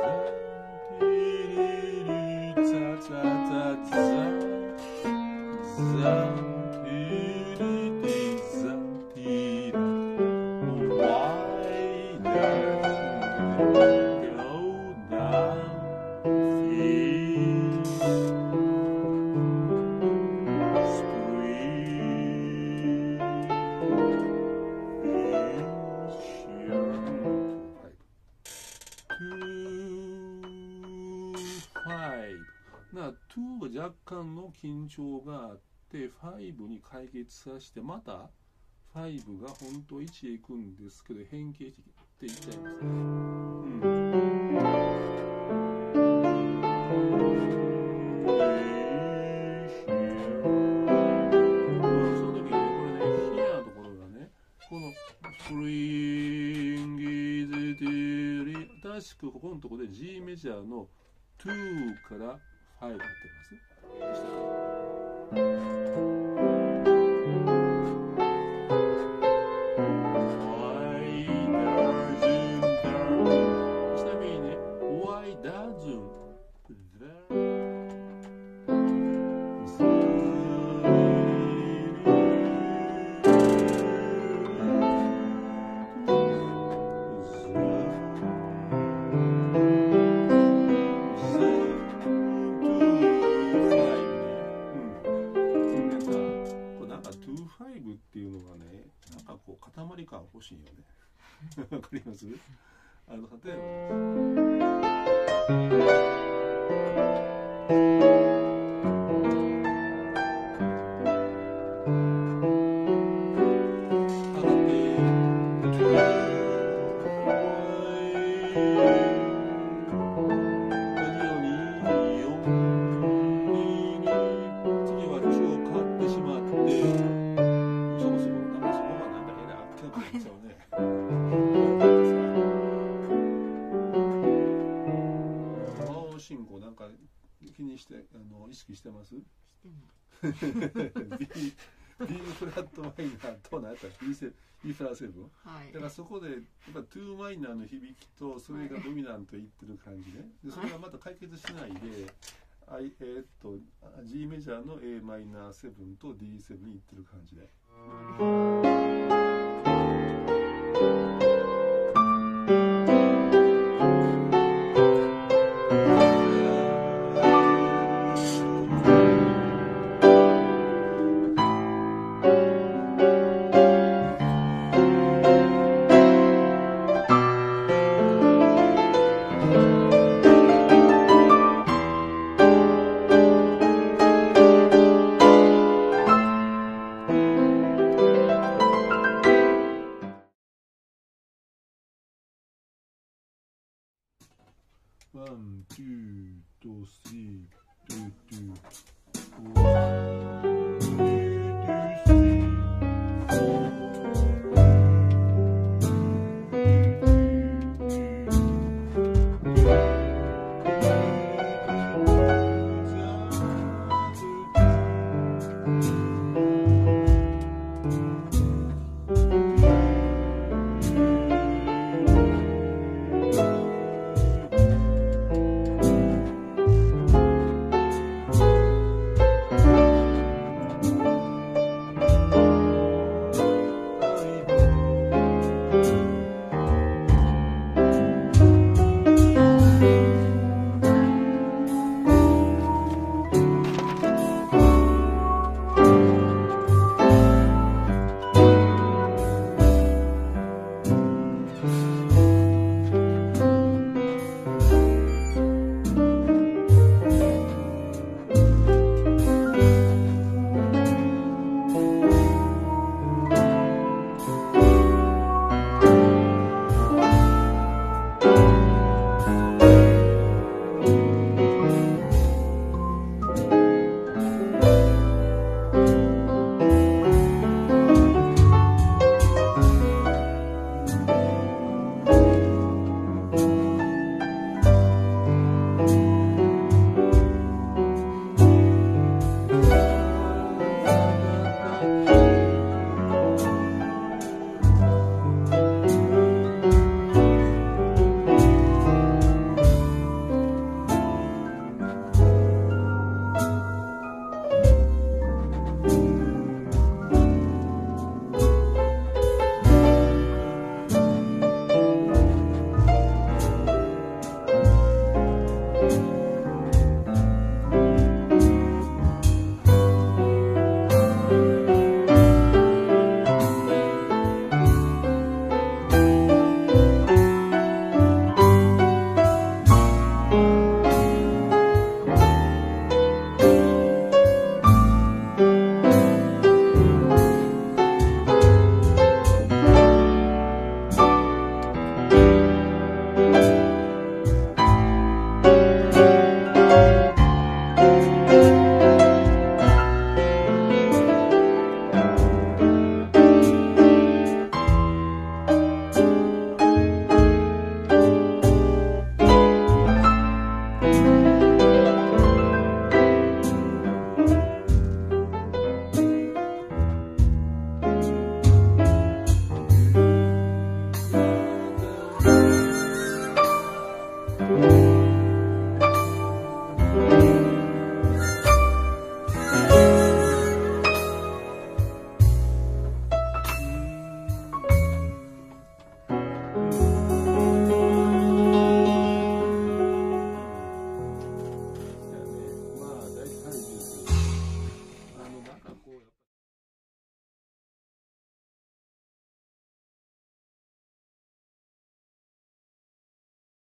2は若干の緊張があって5に解決させて、また5が本当1へ行くんですけど、変形していっちゃいますね。その時にね、これね、ヒアのところがね、この「Spring is Dearly」、正しくここのところで G メジャーの2から入ってます。ちなみにね、Why doesn't欲しいよね。わかります？例えば。意識してます？してない。B フラットマイナーと何やったら B フラ7、はい、だからそこでやっぱ2マイナーの響きとそれがドミナントいってる感じね。でそれがまた解決しないで、はい、G メジャーの A マイナー7と D7 いってる感じで。1, 2, 3, 2, 2, 1.